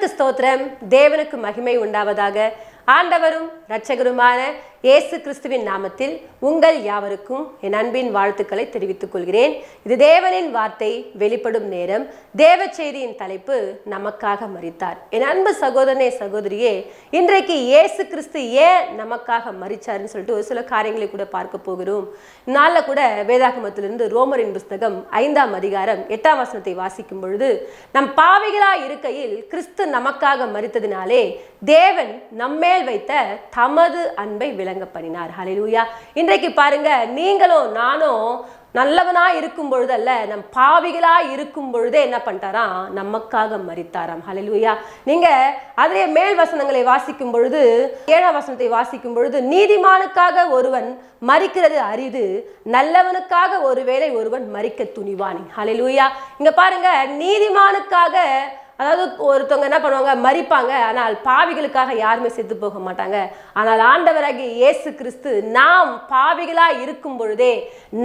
தேவனுக்கு ஸ்தோத்திரம், தேவனுக்கு மகிமை உண்டாவதாக. ஆண்டவரும் இரட்சகருமான இயேசு கிறிஸ்துவின் நாமத்தில் உங்கள் யாவருக்கும் என் அன்பின் வாழ்த்துக்களை தெரிவித்துக் கொள்கிறேன். இது தேவனின் வார்த்தை வெளிப்படும் நேரம். தேவ செய்தியின் தலைப்பு, நமக்காக மரித்தார். என் அன்பு சகோதரனே, சகோதரியே, இன்றைக்கு இயேசு கிறிஸ்து ஏன் நமக்காக மரித்தார்னு சொல்லிட்டு ஒரு சில காரியங்களை கூட பார்க்க போகிறோம். நாளில் கூட வேதாகமத்திலிருந்து ரோமரின் புஸ்தகம் 5-ம் அதிகாரம் 8-ம் வசனத்தை வாசிக்கும் பொழுது, நம் பாவிகளாய் இருக்கையில் கிறிஸ்து நமக்காக மரித்ததினாலே தேவன் நம்மே வைத்த தமது அன்பை விளங்க பண்ணினார். ஹல்லேலூயா. இன்றைக்கு பாருங்க, நீங்களும் நானும் நல்லவனா இருக்கும் பொழுது அல்ல, நம் பாவிகளா இருக்கும் பொழுதே என்ன பண்ணிட்டாராம், நமக்காக மரித்தாராம். ஹல்லேலூயா. நீங்க அதே மேல் வசனங்களை வாசிக்கும் பொழுது, 7-ம் வசனத்தை வாசிக்கும் பொழுது, நீதிமானுக்காக ஒருவன் மரிக்கிறது அரிது, நல்லவனுக்காக ஒருவேளை ஒருவன் மரிக்க துணிவானி. ஹல்லேலூயா. இங்க பாருங்க, நீதிமானுக்காக அதாவது ஒருத்தவங்க என்ன பண்ணுவாங்க, மரிப்பாங்க. ஆனால் பாவிகளுக்காக யாருமே செத்து போக மாட்டாங்க. ஆனால் ஆண்டவராகிய இயேசு கிறிஸ்து நாம் பாவிகளாக இருக்கும் பொழுதே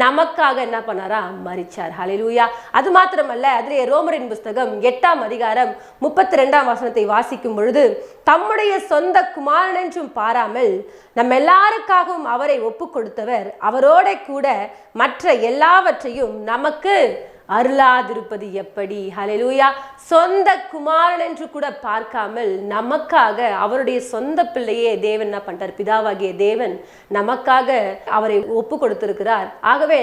நமக்காக என்ன பண்ணாரா, மரித்தார். ஹல்லேலூயா. அது மாத்திரமல்ல, அதிலே ரோமரின் புஸ்தகம் 8-ம் அதிகாரம் 32-ம் வசனத்தை வாசிக்கும் பொழுது, தம்முடைய சொந்த குமாரன் என்றும் பாராமல் நம்ம எல்லாருக்காகவும் அவரை ஒப்பு கொடுத்தவர் அவரோட கூட மற்ற எல்லாவற்றையும் நமக்கு அருளாதிருப்பது எப்படி. ஹல்லேலூயா. சொந்த குமாரன் என்று கூட பார்க்காமல் நமக்காக அவருடைய சொந்த பிள்ளையே தேவன் என்ன பண்ணிட்டார், பிதாவாகிய தேவன் நமக்காக அவரை ஒப்பு கொடுத்திருக்கிறார். ஆகவே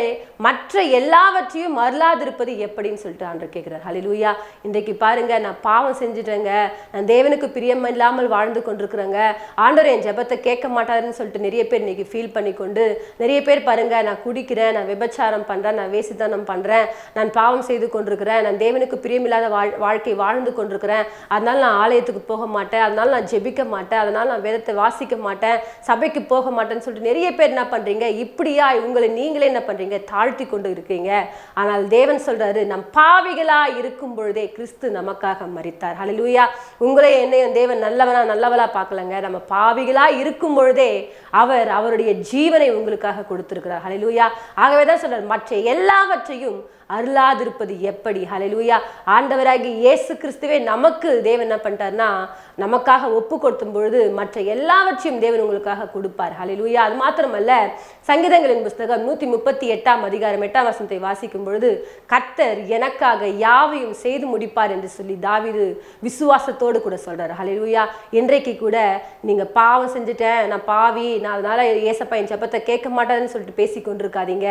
மற்ற எல்லாவற்றையும் அருளாதிருப்பது எப்படின்னு சொல்லிட்டு ஆண்டவர் கேட்கிறார். ஹல்லேலூயா. இன்றைக்கு பாருங்க, நான் பாவம் செஞ்சுட்டேங்க, நான் தேவனுக்கு பிரியம் இல்லாமல் வாழ்ந்து கொண்டிருக்கிறேங்க, ஆண்டவர் என் ஜெபத்தை கேட்க மாட்டாருன்னு சொல்லிட்டு நிறைய பேர் இன்னைக்கு ஃபீல் பண்ணிக்கொண்டு நிறைய பேர் பாருங்க, நான் குடிக்கிறேன், நான் விபச்சாரம் பண்றேன், நான் வேசித்தனம் பண்றேன், நான் பாவம் செய்து கொண்டிருக்கிறேன், நான் தேவனுக்கு பிரியமில்லாத வாழ்க்கை வாழ்ந்து கொண்டிருக்கிறேன், அதனால நான் ஆலயத்துக்கு போக மாட்டேன், அதனால நான் ஜெபிக்க மாட்டேன், அதனால நான் வேதத்தை வாசிக்க மாட்டேன், சபைக்கு போக மாட்டேன்னு சொல்லிட்டு நிறைய பேர் என்ன பண்றீங்க, இப்படியா உங்களை நீங்களே என்ன பண்றீங்க, தாழ்த்தி கொண்டு இருக்கீங்க. ஆனால் தேவன் சொல்றாரு, நம் பாவிகளா இருக்கும் பொழுதே கிறிஸ்து நமக்காக மரித்தார். ஹல்லேலூயா. உங்களே என்னையும் தேவன் நல்லவளா பார்க்கலங்க, நம்ம பாவிகளா இருக்கும் பொழுதே அவர் அவருடைய ஜீவனை உங்களுக்காக கொடுத்திருக்கிறார். ஹல்லேலூயா. ஆகவேதான் சொல்றாரு, மற்ற எல்லாவற்றையும் அருளாதிருப்பது எப்படி. ஹல்லேலூயா. ஆண்டவராகிய இயேசு கிறிஸ்துவே நமக்கு தேவன் என்ன பண்ணிட்டார்னா, நமக்காக ஒப்பு கொடுத்தும் பொழுது மற்ற எல்லாவற்றையும் தேவன் உங்களுக்காக கொடுப்பார். ஹல்லேலூயா. அது மாத்திரமல்ல, சங்கீதங்களின் புஸ்தகம் 138-ம் அதிகாரம் 8-ம் வசனத்தை வாசிக்கும் பொழுது, கர்த்தர் எனக்காக யாவையும் செய்து முடிப்பார் என்று சொல்லி தாவீது விசுவாசத்தோடு கூட சொல்றாரு. ஹல்லேலூயா. இன்றைக்கு கூட நீங்க பாவம் செஞ்சுட்டேன், நான் பாவி, நான் அதனால ஏசப்பா என் ஜெபத்தை கேட்க மாட்டாருன்னு சொல்லிட்டு பேசிக்கொண்டிருக்காதீங்க.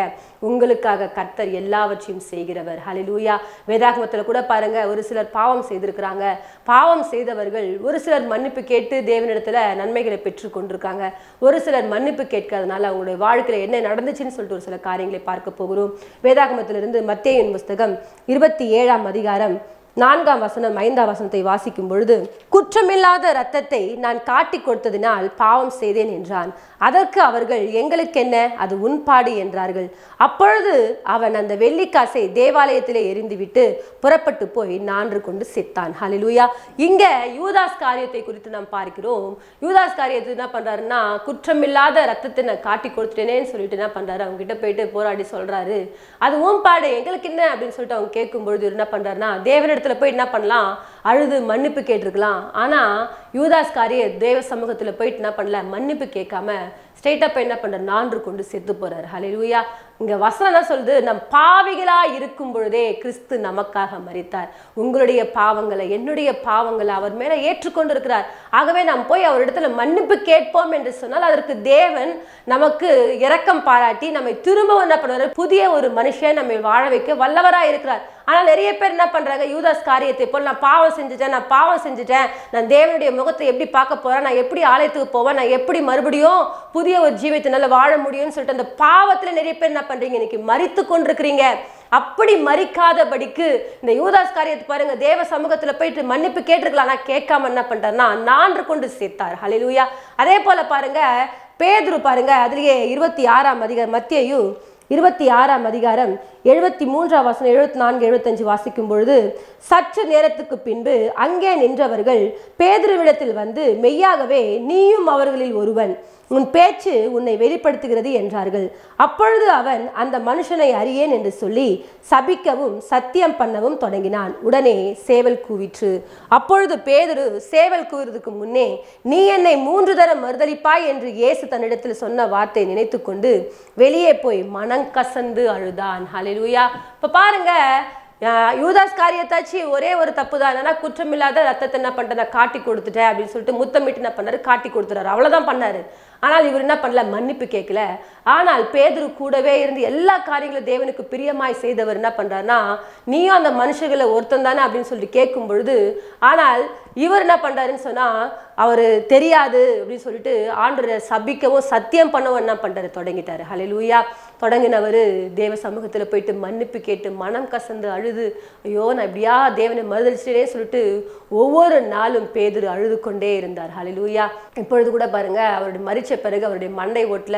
உங்களுக்காக கர்த்தர் எல்லாவற்றையும் செய்கிறவர். ஹல்லேலூயா. வேதாகமத்தில் கூட பாருங்க, ஒரு சிலர் பாவம் செய்திருக்கிறாங்க, பாவம் செய்தவர்கள் ஒரு சிலர் மன்னிப்பு கேட்டு தேவனிடத்துல நன்மைகளை பெற்று கொண்டிருக்காங்க, ஒரு சிலர் மன்னிப்பு கேட்காதனால அவங்களுடைய வாழ்க்கையில என்ன நடந்துச்சுன்னு சொல்லிட்டு ஒரு சில காரியங்களை பார்க்க போகிறோம். வேதாகமத்திலிருந்து மத்தேயின் புஸ்தகம் 27-ம் அதிகாரம் 4-ம் வசனம் 5-ம் வசனத்தை வாசிக்கும் பொழுது, குற்றமில்லாத இரத்தத்தை நான் காட்டி கொடுத்ததினால் பாவம் செய்தேன் என்றான். அதற்கு அவர்கள், எங்களுக்கு என்ன, அது உண்பாடு என்றார்கள். அப்பொழுது அவன் அந்த வெள்ளிக்காசை தேவாலயத்திலே எரிந்துவிட்டு புறப்பட்டு போய் நான்று கொண்டு செத்தான். ஹல்லேலூயா. இங்க யூதாஸ் காரியத்தை குறித்து நாம் பார்க்கிறோம். யூதாஸ் காரியத்தை என்ன பண்றாருன்னா, குற்றமில்லாத இரத்தத்தை நான் காட்டி கொடுத்துட்டேனேன்னு சொல்லிட்டு என்ன பண்றாரு, அவங்க கிட்ட போயிட்டு போராடி சொல்றாரு, அது உண்பாடு, எங்களுக்கு என்ன அப்படின்னு சொல்லிட்டு அவங்க கேட்கும் பொழுது என்ன பண்றாருன்னா, தேவனிட போய் என்ன பண்ணலாம், அழுது மன்னிப்பு கேட்டிருக்கலாம். ஆனா யூதாஸ் காரிய தேவ சமூகத்துல போயிட்டு என்ன பண்ணல, மன்னிப்பு கேட்காம ஸ்ட்ரெயிட்டா போய் என்ன பண்ற, நான்று கொண்டு செத்து போறாரு. ஹல்லேலூயா. இங்க வசனம் என்ன சொல்லுது, நம் பாவிகளா இருக்கும் பொழுதே கிறிஸ்து நமக்காக மரித்தார். உங்களுடைய பாவங்களை, என்னுடைய பாவங்களை அவர் மேல ஏற்றுக்கொண்டு இருக்கிறார். ஆகவே நாம் போய் அவரிடத்துல மன்னிப்பு கேட்போம் என்று சொன்னால் அதற்கு தேவன் நமக்கு இரக்கம் பாராட்டி நம்மை திரும்பவும் என்ன பண்ணுவாரு, புதிய ஒரு மனுஷன் நம்மை வாழ வைக்க வல்லவராக இருக்கிறார். ஆனால் நிறைய பேர் என்ன பண்றாங்க, யூதாஸ் காரியத்தை போல் நான் பாவம் செஞ்சுட்டேன், நான் பாவம் செஞ்சுட்டேன், நான் தேவனுடைய முகத்தை எப்படி பார்க்க போறேன், நான் எப்படி ஆலயத்துக்கு போவேன், நான் எப்படி மறுபடியும் புதிய ஒரு ஜீவத்தினால வாழ முடியும்னு சொல்லிட்டு அந்த பாவத்துல நிறைய பேர் என்ன பண்றீங்க, இன்னைக்கு மரித்து கொண்டிருக்கிறீங்க. அப்படி மறிக்காதபடிக்கு இந்த யூதாஸ் காரியத்தை பாருங்க, தேவ சமூகத்துல போயிட்டு மன்னிப்பு கேட்டிருக்கலாம், ஆனால் கேட்காம என்ன பண்றாருன்னா நான்று கொண்டு சேர்த்தார். ஹல்லேலூயா. அதே போல பாருங்க, பேதுரு பாருங்க, அதுலயே 26-ம் அதிகாரம் மத்தேயு 26-ம் அதிகாரம் 73 வசனம் 74 75 வாசிக்கும் பொழுது சற்று நேரத்துக்கு பின்பு அங்கே நின்றவர்கள் பேதுருவிடத்தில் வந்து மெய்யாகவே நீயும் அவர்களில் ஒருவன், உன் பேச்சு உன்னை வெளிப்படுத்துகிறது என்றார்கள். அப்பொழுது அவன் அந்த மனுஷனை அறியேன் என்று சொல்லி சபிக்கவும் சத்தியம் பண்ணவும் தொடங்கினான். உடனே சேவல் கூவிற்று. அப்பொழுது பேதுரு சேவல் கூவுறதுக்கு முன்னே நீ என்னை 3 தரம் மறுதலிப்பாய் என்று இயேசு தன்னிடத்தில் சொன்ன வார்த்தை நினைத்து கொண்டு வெளியே போய் மனங்கசந்து அழுதான். ஹல்லேலூயா. இப்ப பாருங்க, யூதாஸ் காரியத்தாச்சு ஒரே ஒரு தப்பு தான், என்னன்னா குற்றமில்லாத ரத்தத்தை என்ன பண்ணிட்டேன் நான் காட்டி கொடுத்துட்டேன் அப்படின்னு சொல்லிட்டு முத்தமிட்டு என்ன பண்ணாரு, காட்டி கொடுத்துறாரு, அவ்வளோதான் பண்ணாரு. ஆனால் இவர் என்ன பண்ணல, மன்னிப்பு கேட்கல. ஆனால் பேதுரு கூடவே இருந்து எல்லா காரியங்களும் தேவனுக்கு பிரியமாய் செய்தவர் என்ன பண்ணுறாருன்னா, நீயும் அந்த மனுஷர்களை ஒருத்தன் தானே அப்படின்னு சொல்லிட்டு கேட்கும் பொழுது, ஆனால் இவர் என்ன பண்ணுறாருன்னு சொன்னால் அவர் தெரியாது அப்படின்னு சொல்லிட்டு ஆண்டவரை சபிக்கவும் சத்தியம் பண்ணவும் என்ன பண்ணுறாரு தொடங்கிட்டார். ஹல்லேலூயா. தொடங்கினவர் தேவ சமூகத்தில் போயிட்டு மன்னிப்பு கேட்டு மனம் கசந்து அழுது, ஐயோ நான் இப்படியா தேவனை மறுதலிச்சிட்டே சொல்லிட்டு ஒவ்வொரு நாளும் பேதுரு அழுது கொண்டே இருந்தார். ஹல்லேலூயா. இப்பொழுது கூட பாருங்கள், அவருடைய மறிச்ச பிறகு அவருடைய மண்டை ஓட்டுல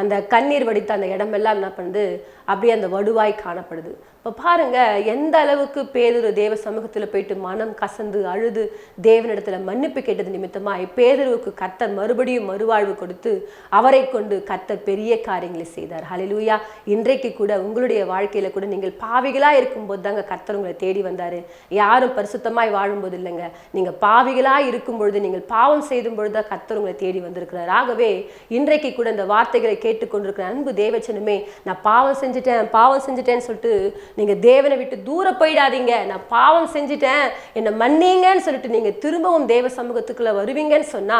அந்த கண்ணீர் வடித்த அந்த இடமெல்லாம் என்ன பண்ணுது, அப்படியே அந்த வடுவாய் காணப்படுது. இப்போ பாருங்க எந்த அளவுக்கு பேதுரு தேவ சமூகத்தில் போயிட்டு மனம் கசந்து அழுது தேவனிடத்துல மன்னிப்பு கேட்டது நிமித்தமாய் பேதுருவுக்கு கர்த்தர் மறுபடியும் மறுவாழ்வு கொடுத்து அவரை கொண்டு கர்த்தர் பெரிய காரியங்களை செய்தார். ஹல்லேலூயா. இன்றைக்கு கூட உங்களுடைய வாழ்க்கையில கூட நீங்கள் பாவிகளா இருக்கும்போது தாங்க கர்த்தர் உங்களை தேடி வந்தாரு. யாரும் பரிசுத்தமாய் வாழும்போது இல்லைங்க, நீங்க பாவிகளா இருக்கும் பொழுது, நீங்கள் பாவம் செய்யும் பொழுதுதான் கர்த்தர் உங்களை தேடி வந்திருக்கிறார். ஆகவே இன்றைக்கு கூட இந்த வார்த்தைகளை கேட்டுக்கொண்டிருக்கிற அன்பு தேவச்சனமே, நான் பாவம் செஞ்சுட்டேன் பாவம் செஞ்சுட்டேன்னு சொல்லிட்டு நீங்க தேவனை விட்டு தூர போயிடாதீங்க. நான் பாவம் செஞ்சுட்டேன் என்னை மன்னிங்கன்னு சொல்லிட்டு நீங்க திரும்பவும் தேவ சமூகத்துக்குள்ள வருவீங்கன்னு சொன்னா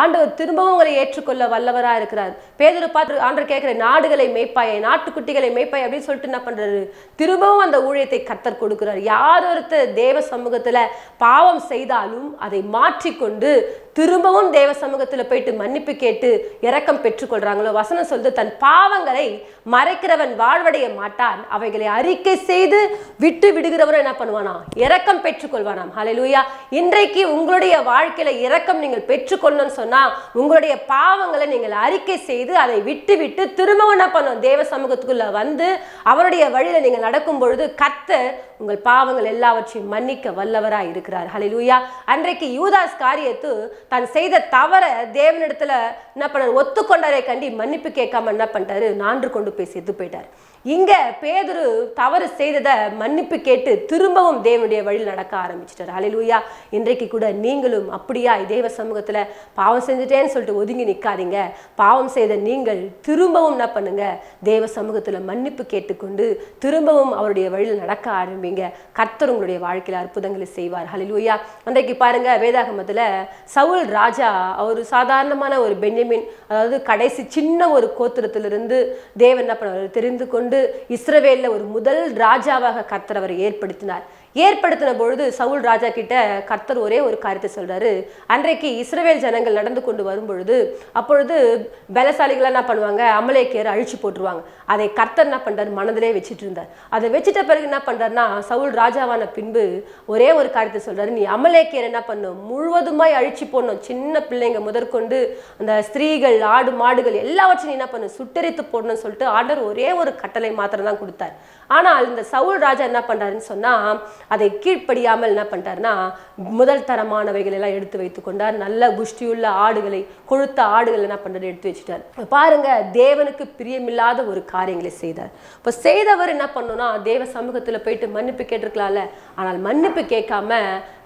ஆண்டவர் திரும்பவும் உங்களை ஏற்றுக்கொள்ள வல்லவரா இருக்கிறார். பேதுரு பார்த்து ஆண்டவர் கேட்கிற நாடுகளை மேய்ப்பாய் நாட்டுக்குட்டிகளை மேய்ப்பாய் அப்படின்னு சொல்லிட்டு என்ன பண்றாரு, திரும்பவும் அந்த ஊழியத்தை கர்த்தர் கொடுக்கிறார். யாரொருத்தர் தேவ சமூகத்துல பாவம் செய்தாலும் அதை மாற்றிக்கொண்டு திரும்பவும் தேவ சமூகத்துல போயிட்டு மன்னிப்பு கேட்டு இரக்கம் பெற்றுக்கொள்றாங்களோ, வசனம் சொல்றது தன் பாவங்களை மறைக்கிறவன் வாழ்வடைய மாட்டான், அவைகளை அறிக்கை செய்து விட்டு விடுகிறவரும் என்ன பண்ணுவானா, இரக்கம் பெற்றுக்கொள்வானாம். ஹல்லேலூயா. இன்றைக்கு உங்களுடைய வாழ்க்கையில இரக்கம் நீங்கள் பெற்றுக்கொள்ளணும்னு சொன்னா உங்களுடைய பாவங்களை நீங்கள் அறிக்கை செய்து அதை விட்டு விட்டு திரும்பவும் என்ன பண்ணுவோம், தேவ சமூகத்துக்குள்ள வந்து அவருடைய வழியில நீங்கள் நடக்கும் பொழுது கர்த்தர் உங்கள் பாவங்கள் எல்லாவற்றையும் மன்னிக்க வல்லவராய் இருக்கிறார். ஹல்லேலூயா. அன்றைக்கு யூதாஸ் காரியத்து தான் செய்த தவற தேவனிடத்துல என்ன பண்ணார், ஒத்துக்கொண்டாரே கண்டி மன்னிப்பு கேட்காம என்ன பண்ணிட்டாரு, நான்று கொண்டு போய் செத்து போயிட்டார். இங்க பேதுரு தவறு செய்ததை மன்னிப்பு கேட்டு திரும்பவும் தேவனுடைய வழியில் நடக்க ஆரம்பிச்சிட்டார். ஹல்லேலூயா. இன்றைக்கு கூட நீங்களும் அப்படியா தேவ சமூகத்துல பாவம் செஞ்சுட்டேன்னு சொல்லிட்டு ஒதுங்கி நிக்காதீங்க. பாவம் செய்த நீங்கள் திரும்பவும் என்ன பண்ணுங்க, தேவ சமூகத்துல மன்னிப்பு கேட்டுக்கொண்டு திரும்பவும் அவருடைய வழியில் நடக்க ஆரம்பிங்க. கர்த்தர் உங்களுடைய வாழ்க்கையில அற்புதங்களை செய்வார். ஹல்லேலூயா. அன்றைக்கு பாருங்க வேதாகமத்துல சவுல் ராஜா அவர் சாதாரணமான ஒரு பென்யமின், அதாவது கடைசி சின்ன ஒரு கோத்திரத்திலிருந்து தேவன் என்ன பண்ண தெரிந்து கொண்டு இஸ்ரவேல்ல ஒரு முதல் ராஜாவாக கர்த்தர் அவரை ஏற்படுத்தினார். ஏற்படுத்தின பொழுது சவுல் ராஜா கிட்ட கர்த்தர் ஒரே ஒரு காரியத்தை சொல்றாரு. அன்றைக்கு இஸ்ரவேல் ஜனங்கள் நடந்து கொண்டு வரும்பொழுது அப்பொழுது பலசாலிகளாக என்ன பண்ணுவாங்க, அமலேக்கியர் அழிச்சு போட்டுருவாங்க. அதை கர்த்தர் என்ன பண்றாரு, மனதிலே வச்சுட்டு இருந்தார். அதை வச்சுட்ட பிறகு என்ன பண்றாருன்னா, சவுல் ராஜாவான பின்பு ஒரே ஒரு காரியத்தை சொல்றாரு, நீ அமலேக்கியர் என்ன பண்ணும் முழுவதுமாய் அழிச்சு போடணும், சின்ன பிள்ளைங்க முதற்கொண்டு அந்த ஸ்திரீகள் ஆடு மாடுகள் எல்லாவற்றையும் என்ன பண்ணும் சுட்டரித்து போடணும்னு சொல்லிட்டு ஆண்டவர் ஒரே ஒரு கட்டளை மாத்திரம் தான் கொடுத்தார். ஆனால் இந்த சவுல் ராஜா என்ன பண்றாருன்னு சொன்னா அதை கீழ்ப்படியாமல் என்ன பண்ணிட்டார்னா முதல் தரமானவைகள் எல்லாம் எடுத்து வைத்து கொண்டார். நல்ல புஷ்டியுள்ள ஆடுகளை கொழுத்த ஆடுகள் என்ன பண்ணுறது எடுத்து வச்சுட்டார். பாருங்க தேவனுக்கு பிரியமில்லாத ஒரு காரியங்களை செய்தார். இப்போ செய்தவர் என்ன பண்ணணும்னா தேவ சமூகத்தில் போயிட்டு மன்னிப்பு கேட்டிருக்கலாம்ல, ஆனால் மன்னிப்பு கேட்காம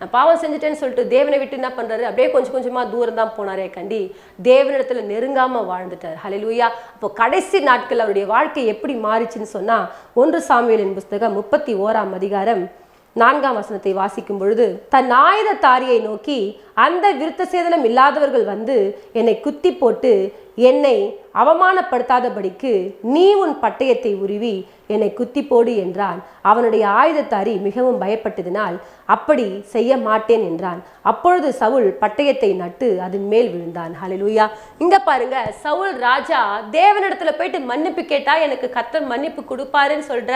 நான் பாவம் செஞ்சுட்டேன்னு சொல்லிட்டு தேவனை விட்டு என்ன பண்ணுறாரு, அப்படியே கொஞ்சம் கொஞ்சமாக தூரம் தான் போனாரே கண்டி தேவனிடத்தில் நெருங்காமல் வாழ்ந்துட்டார். ஹல்லேலூயா. அப்போ கடைசி நாட்கள் அவருடைய வாழ்க்கை எப்படி மாறிச்சுன்னு சொன்னால் 1 சாமுவேலின் புஸ்தகம் 31ஆம் அதிகாரம் 4ஆம் வசனத்தை வாசிக்கும் பொழுது, தன் ஆயுததாரியை நோக்கி அந்த விருத்த சேதனம் இல்லாதவர்கள் வந்து என்னை குத்தி போட்டு என்னை அவமானப்படுத்தாதபடிக்கு நீ உன் பட்டயத்தை உருவி என்னை குத்தி போடு என்றான். அவனுடைய ஆயுதத்தாரி மிகவும் பயப்பட்டதினால் அப்படி செய்ய மாட்டேன் என்றான். அப்பொழுது சவுல் பட்டயத்தை நட்டு அதன் மேல் விழுந்தான். ஹல்லேலூயா. இங்க பாருங்க சவுல் ராஜா தேவனிடத்துல போயிட்டு மன்னிப்பு கேட்டா எனக்கு கர்த்தர் மன்னிப்பு கொடுப்பாருன்னு சொல்ற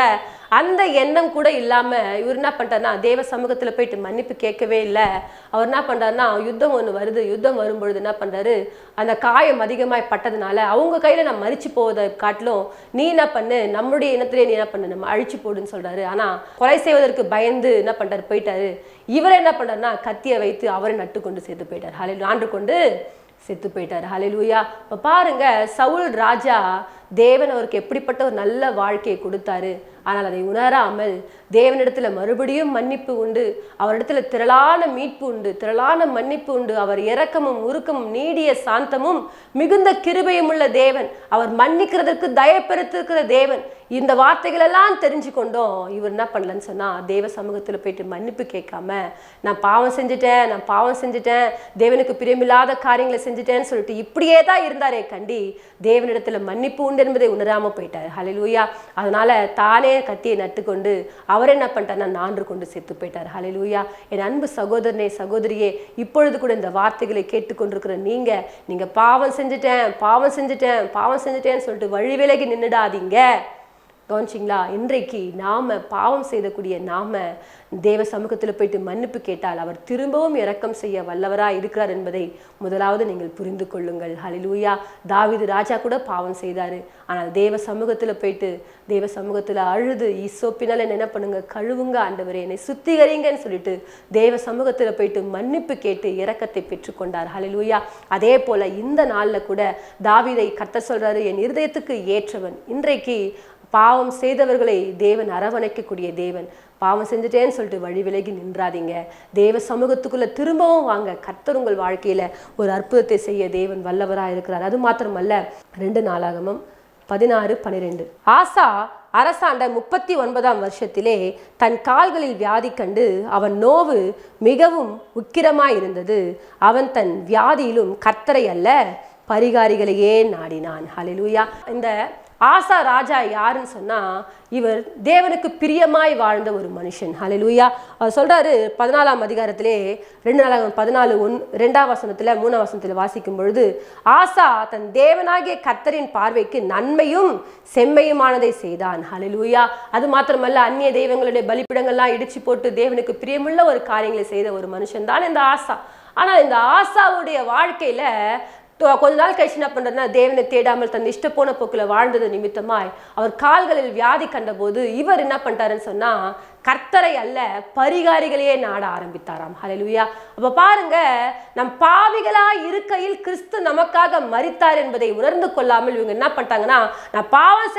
அந்த எண்ணம் கூட இல்லாம இவர் என்ன பண்றாருன்னா தேவ சமூகத்துல போயிட்டு மன்னிப்பு கேட்கவே இல்லை. அவர் என்ன பண்றாருன்னா யுத்தம் ஒன்று வருது, யுத்தம் வரும்பொழுது என்ன பண்றாரு, அந்த காயம் அதிகமாய் பட்டதனால அவங்க கையில நம்ம மரிச்சு போவதை காட்டிலும் நீ என்ன பண்ணு நம்மளுடைய இனத்திலே நீ என்ன பண்ணு நம்ம அழிச்சு போடுன்னு சொல்றாரு. ஆனா கொலை செய்வதற்கு பயந்து என்ன பண்றாரு போயிட்டாரு. இவர் என்ன பண்றாருன்னா கத்தியை வைத்து அவரை நட்டு கொண்டு செத்து போயிட்டார். ஹல்லேலூயா ஆண்டு கொண்டு செத்து போயிட்டாரு. ஹல்லேலூயா. இப்ப பாருங்க சவுல் ராஜா தேவன் அவருக்கு எப்படிப்பட்ட ஒரு நல்ல வாழ்க்கையை கொடுத்தாரு. ஆனால் அதை உணராமல் தேவனிடத்தில் மறுபடியும் மன்னிப்பு உண்டு, அவரிடத்துல திரளான மீட்பு உண்டு, திரளான மன்னிப்பு உண்டு. அவர் இரக்கமும் உருக்கமும் நீடிய சாந்தமும் மிகுந்த கிருபையும் உள்ள தேவன், அவர் மன்னிக்கிறதற்கு தயப்பெருத்திருக்கிற தேவன். இந்த வார்த்தைகளெல்லாம் தெரிஞ்சு கொண்டோம் இவர் என்ன பண்ணலன்னு சொன்னால் தேவ சமூகத்தில் போயிட்டு மன்னிப்பு கேட்காம நான் பாவம் செஞ்சுட்டேன் தேவனுக்கு பிரியமில்லாத காரியங்களை செஞ்சுட்டேன்னு சொல்லிட்டு இப்படியே தான் இருந்தாரே கண்டி தேவனிடத்தில் மன்னிப்பு உண்டு என்பதை உணராமல் போயிட்டார். ஹல்லேலூயா. அதனால் தானே கத்தியை நட்டுக்கொண்டு அவர் என்ன பண்ணிட்டார்னா நான்று கொண்டு செத்து போயிட்டார். ஹல்லேலூயா. என் அன்பு சகோதரனே சகோதரியே, இப்பொழுது கூட இந்த வார்த்தைகளை கேட்டுக்கொண்டிருக்கிற நீங்கள் பாவம் செஞ்சுட்டேன்னு சொல்லிட்டு வழி விலகி நின்றுடாதீங்க. கவனிச்சிங்களா? இன்றைக்கு நாம் பாவம் செய்யக்கூடிய நாம் தேவ சமூகத்தில் போயிட்டு மன்னிப்பு கேட்டால் அவர் திரும்பவும் இரக்கம் செய்ய வல்லவராக இருக்கிறார் என்பதை முதலாவது நீங்கள் புரிந்து கொள்ளுங்கள். ஹல்லேலூயா. தாவீது ராஜா கூட பாவம் செய்தார். ஆனால் தேவ சமூகத்தில் போயிட்டு தேவ சமூகத்தில் அழுது ஈசோப்பினால் என்ன பண்ணுங்க கழுவுங்க ஆண்டவரே என்னை சுத்திகரிங்கன்னு சொல்லிட்டு தேவ சமூகத்தில் போயிட்டு மன்னிப்பு கேட்டு இரக்கத்தை பெற்றுக்கொண்டார். ஹல்லேலூயா. அதே போல் இந்த நாளில் கூட தாவீதை கர்த்தர் சொல்கிறாரு, என் இருதயத்துக்கு ஏற்றவன். இன்றைக்கு பாவம் செய்தவர்களை தேவன் அரவணைக்கக்கூடிய தேவன். பாவம் செஞ்சுட்டேன்னு சொல்லிட்டு வழி விலகி நின்றாதீங்க, தேவ சமூகத்துக்குள்ளே திரும்பவும் வாங்க. கர்த்தர் உங்கள் வாழ்க்கையில் ஒரு அற்புதத்தை செய்ய தேவன் வல்லவராக இருக்கிறார். அது மாத்திரமல்ல, 2 நாளாகமம் 16:12 ஆசா அரசாண்ட 39ஆம் வருஷத்திலே தன் கால்களில் வியாதி கண்டு அவன் நோவு மிகவும் உக்கிரமாயிருந்தது. அவன் தன் வியாதியிலும் கர்த்தரை அல்ல பரிகாரிகளையே நாடினான். ஹல்லேலூயா. இந்த ஆசா ராஜா யாருன்னு சொன்னால் இவர் தேவனுக்கு பிரியமாய் வாழ்ந்த ஒரு மனுஷன். ஹல்லேலூயா. அவர் சொல்கிறாரு 14ஆம் அதிகாரத்திலே 2 நாளாகமம் 14:2, 3 வாசிக்கும் பொழுது, ஆசா தன் தேவனாகிய கர்த்தரின் பார்வைக்கு நன்மையும் செம்மையுமானதை செய்தான். ஹல்லேலூயா. அது மாத்திரமல்ல, அந்நிய தெய்வங்களுடைய பலிப்பிடங்கள்லாம் இடிச்சு போட்டு தேவனுக்கு பிரியமுள்ள ஒரு காரியங்களை செய்த ஒரு மனுஷன் தான் இந்த ஆசா. ஆனால் இந்த ஆசாவுடைய வாழ்க்கையில் கொஞ்ச நாள் கழிச்சு என்ன பண்ணுறதுனா தேவனை தேடாமல் தன் இஷ்டப்போன போக்கில் வாழ்ந்தது நிமித்தமாய் அவர் கால்களில் வியாதி கண்டபோது இவர் என்ன பண்ணிட்டாருன்னு சொன்னால் கர்த்தரை அல்ல பரிகாரிகளையே நாட ஆரம்பித்தாராம். ஹல்லேலூயா. அப்போ பாருங்க, நம் பாவிகளாக இருக்கையில் கிறிஸ்து நமக்காக மரித்தார் என்பதை உணர்ந்து கொள்ளாமல் இவங்க என்ன பண்ணிட்டாங்கன்னா நான் பாவம்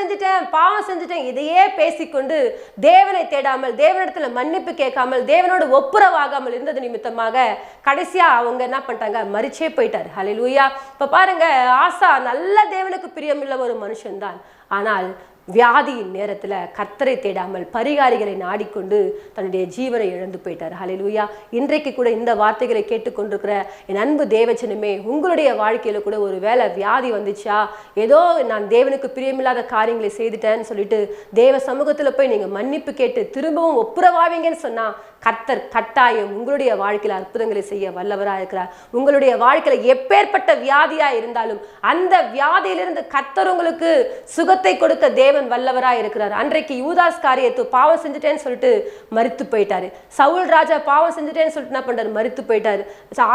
செஞ்சுட்டேன் இதையே பேசிக்கொண்டு தேவனை தேடாமல் தேவனிடத்தில் மன்னிப்பு கேட்காமல் தேவனோடு ஒப்புரவாகாமல் இருந்தது நிமித்தமாக கடைசியாக அவங்க என்ன பண்ணிட்டாங்க மரிச்சே போயிட்டார். ஹல்லேலூயா. இப்போ பாருங்க, ஆசா நல்ல தேவனுக்கு பிரியமில்ல ஒரு மனுஷன்தான். ஆனால் வியாதியின் நேரத்தில் கர்த்தரை தேடாமல் பரிகாரிகளை நாடிக்கொண்டு தன்னுடைய ஜீவனை இழந்து போயிட்டார். ஹல்லேலூயா. இன்றைக்கு கூட இந்த வார்த்தைகளை கேட்டுக்கொண்டிருக்கிற என் அன்பு தேவச்சனமே, உங்களுடைய வாழ்க்கையில் கூட ஒரு வேளை வியாதி வந்துச்சா, ஏதோ நான் தேவனுக்கு பிரியமில்லாத காரியங்களை செய்துட்டேன்னு சொல்லிட்டு தேவ சமூகத்தில் போய் நீங்கள் மன்னிப்பு கேட்டு திரும்பவும் ஒப்புரவாவீங்கன்னு சொன்னால் கர்த்தர் கட்டாயம் உங்களுடைய வாழ்க்கையில் அற்புதங்களை செய்ய வல்லவராக இருக்கிறார். உங்களுடைய வாழ்க்கையில் எப்பேற்பட்ட வியாதியாக இருந்தாலும் அந்த வியாதியிலிருந்து கர்த்தர் உங்களுக்கு சுகத்தை கொடுக்க தேவன் வல்லவராக இருக்கிறார். அன்றைக்கு யூதாஸ் காரியத்து பாவம் செஞ்சுட்டேன்னு சொல்லிட்டு மரித்து போயிட்டாரு. சவுல் ராஜா பாவம் செஞ்சுட்டேன்னு சொல்லிட்டு என்ன பண்றாரு மரித்து போயிட்டாரு.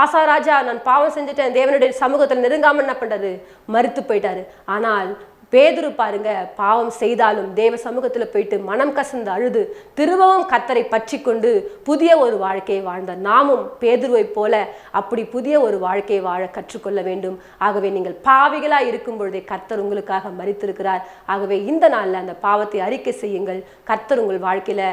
ஆசா ராஜா நான் பாவம் செஞ்சுட்டேன் தேவனுடைய சமூகத்தில் நெருங்காமல் என்ன பண்றாரு மரித்து போயிட்டாரு. ஆனால் பேதுரு பாருங்க, பாவம் செய்தாலும் தேவ சமூகத்தில் போயிட்டு மனம் கசந்து அழுது திரும்பவும் கர்த்தரை பற்றி கொண்டு புதிய ஒரு வாழ்க்கையை வாழ்ந்தார். நாமும் பேதுருவை போல அப்படி புதிய ஒரு வாழ்க்கையை வாழ கற்றுக்கொள்ள வேண்டும். ஆகவே நீங்கள் பாவிகளாக இருக்கும் பொழுதே கர்த்தர் உங்களுக்காக மரித்திருக்கிறார். ஆகவே இந்த நாளில் அந்த பாவத்தை அறிக்கை செய்யுங்கள். கர்த்தர் உங்கள் வாழ்க்கையில்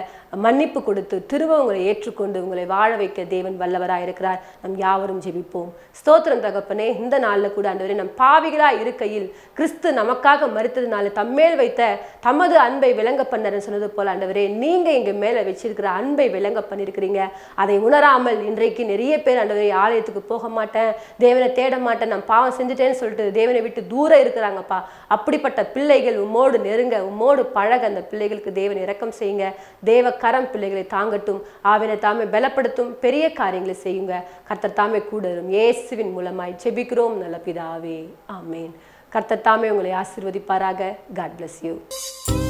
மன்னிப்பு கொடுத்து திரும்ப உங்களை ஏற்றுக்கொண்டு உங்களை வாழ வைக்க தேவன் வல்லவராக இருக்கிறார். நம் யாவரும் ஜெபிப்போம். ஸ்தோத்திரம் தகப்பனே, இந்த நாளில் கூட ஆண்டவரே நம் பாவிகளாக இருக்கையில் கிறிஸ்து நமக்காக மரித்ததுனால தம்மேல் வைத்த தமது அன்பை விளங்க பண்ணறன்னு சொன்னது போல ஆண்டவரே நீங்கள் எங்கள் மேலே வச்சிருக்கிற அன்பை விளங்க பண்ணியிருக்கிறீங்க. அதை உணராமல் இன்றைக்கு நிறைய பேர் ஆண்டவரே ஆலயத்துக்கு போக மாட்டேன், தேவனை தேட மாட்டேன், நான் பாவம் செஞ்சுட்டேன்னு சொல்லிட்டு தேவனை விட்டு தூரம் இருக்கிறாங்கப்பா. அப்படிப்பட்ட பிள்ளைகள் உம்மோடு நெருங்க, உம்மோடு பழக, அந்த பிள்ளைகளுக்கு தேவன் இரக்கம் செய்யுங்க. தேவ கரம் பிள்ளைகளை தாங்கட்டும். ஆவினை தாமே பலப்படுத்தும். பெரிய காரியங்களை செய்யுங்க. கர்த்தர் தாமே கூட வரும். இயேசுவின் மூலமாய் ஜெபிக்கிறோம் நல்ல பிதாவே, ஆமேன். கர்த்தர் தாமே உங்களை ஆசீர்வதிப்பாராக. God bless you.